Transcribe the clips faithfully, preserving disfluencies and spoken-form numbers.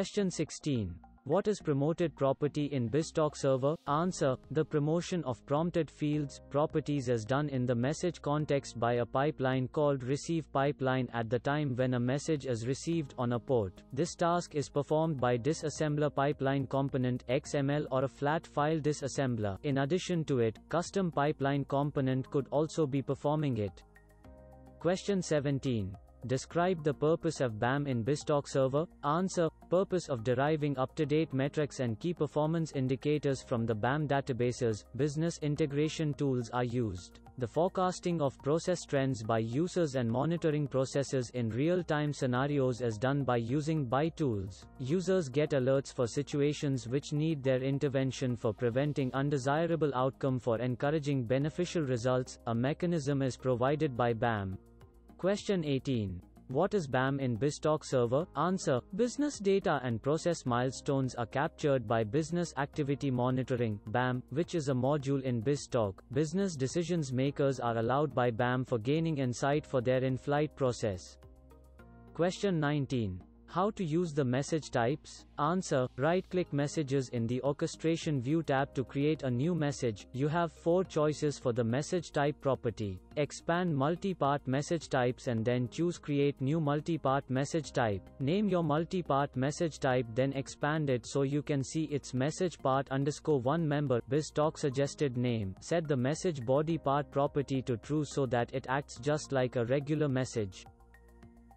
Question sixteen. What is promoted property in BizTalk Server? Answer. The promotion of prompted fields, properties is done in the message context by a pipeline called receive pipeline at the time when a message is received on a port. This task is performed by disassembler pipeline component X M L or a flat file disassembler. In addition to it, custom pipeline component could also be performing it. Question seventeen. Describe the purpose of B A M in BizTalk Server. Answer. Purpose of deriving up-to-date metrics and key performance indicators from the B A M databases. Business integration tools are used. The forecasting of process trends by users and monitoring processes in real-time scenarios is done by using B Y tools. Users get alerts for situations which need their intervention for preventing undesirable outcome for encouraging beneficial results. A mechanism is provided by B A M. Question eighteen. What is B A M in BizTalk Server? Answer. Business data and process milestones are captured by Business Activity Monitoring, B A M, which is a module in BizTalk. Business decisions makers are allowed by B A M for gaining insight for their in-flight process. Question nineteen. How to use the message types? Answer. Right-click messages in the Orchestration View tab to create a new message. You have four choices for the message type property. Expand multi-part message types and then choose Create New Multi-Part Message Type. Name your multi-part message type, then expand it so you can see its message part underscore one member. BizTalk suggested name. Set the message body part property to true so that it acts just like a regular message.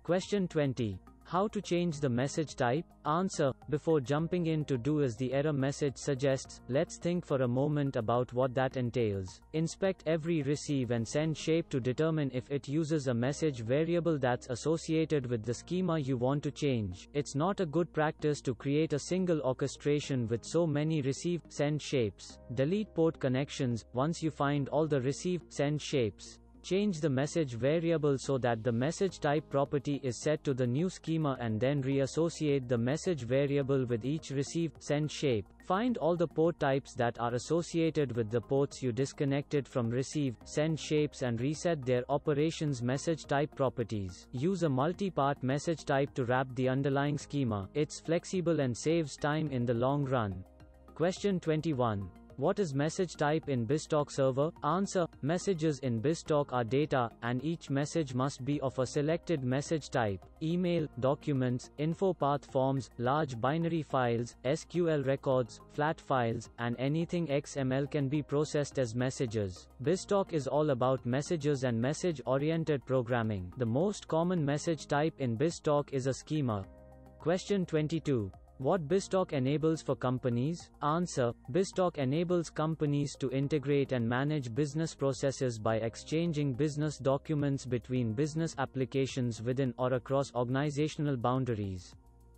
Question twenty. How to change the message type? Answer. Before jumping in to do as the error message suggests, let's think for a moment about what that entails. Inspect every receive and send shape to determine if it uses a message variable that's associated with the schema you want to change. It's not a good practice to create a single orchestration with so many receive, send shapes. Delete port connections once you find all the receive, send shapes. Change the message variable so that the message type property is set to the new schema and then reassociate the message variable with each received send shape. Find all the port types that are associated with the ports you disconnected from receive send shapes and reset their operations message type properties. Use a multi-part message type to wrap the underlying schema. It's flexible and saves time in the long run. Question twenty-one. What is message type in BizTalk Server? Answer. Messages in BizTalk are data, and each message must be of a selected message type. Email, documents, InfoPath forms, large binary files, S Q L records, flat files, and anything X M L can be processed as messages. BizTalk is all about messages and message-oriented programming. The most common message type in BizTalk is a schema. Question twenty-two. What BizTalk enables for companies? Answer. BizTalk enables companies to integrate and manage business processes by exchanging business documents between business applications within or across organizational boundaries.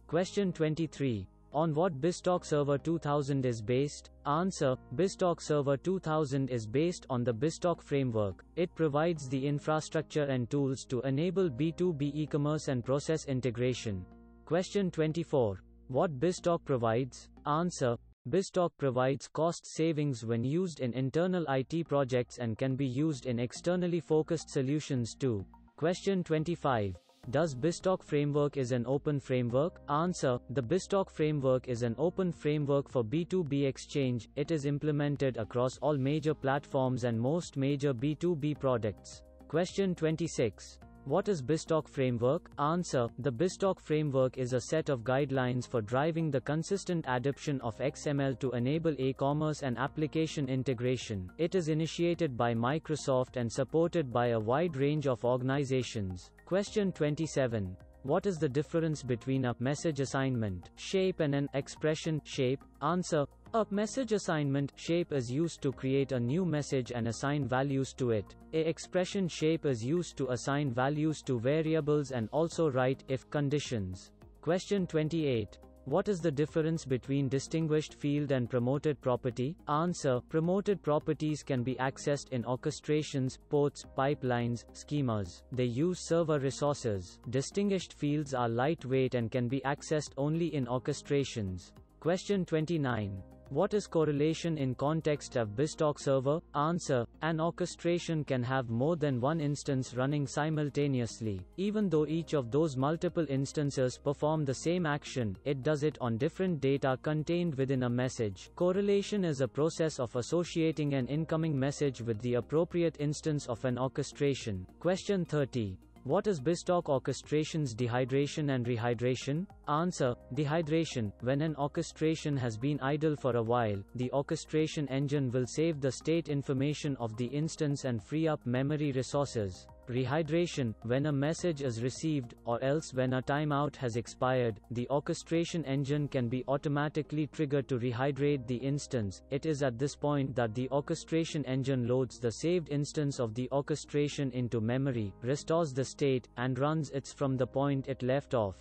Question twenty-three. On what BizTalk Server two thousand is based? Answer. BizTalk Server two thousand is based on the BizTalk framework. It provides the infrastructure and tools to enable B two B e-commerce and process integration. Question twenty-four. What BizTalk provides? Answer. BizTalk provides cost savings when used in internal I T projects and can be used in externally focused solutions too. Question twenty-five. Does BizTalk framework is an open framework? Answer. The BizTalk framework is an open framework for B two B exchange. It is implemented across all major platforms and most major B two B products. Question twenty-six. What is BizTalk framework? Answer. The BizTalk framework is a set of guidelines for driving the consistent adoption of X M L to enable e-commerce and application integration. It is initiated by Microsoft and supported by a wide range of organizations. Question twenty-seven. What is the difference between a message assignment shape and an expression shape? Answer. A message assignment shape is used to create a new message and assign values to it. A expression shape is used to assign values to variables and also write if conditions. Question twenty-eight. What is the difference between distinguished field and promoted property? Answer. Promoted properties can be accessed in orchestrations, ports, pipelines, schemas. They use server resources. Distinguished fields are lightweight and can be accessed only in orchestrations. Question twenty-nine. What is correlation in context of BizTalk Server? Answer: an orchestration can have more than one instance running simultaneously. Even though each of those multiple instances perform the same action, it does it on different data contained within a message. Correlation is a process of associating an incoming message with the appropriate instance of an orchestration. Question thirty. What is BizTalk orchestration's dehydration and rehydration? Answer: dehydration. When an orchestration has been idle for a while, the orchestration engine will save the state information of the instance and free up memory resources. Rehydration. When a message is received, or else when a timeout has expired, the orchestration engine can be automatically triggered to rehydrate the instance. It is at this point that the orchestration engine loads the saved instance of the orchestration into memory, restores the state, and runs it from the point it left off.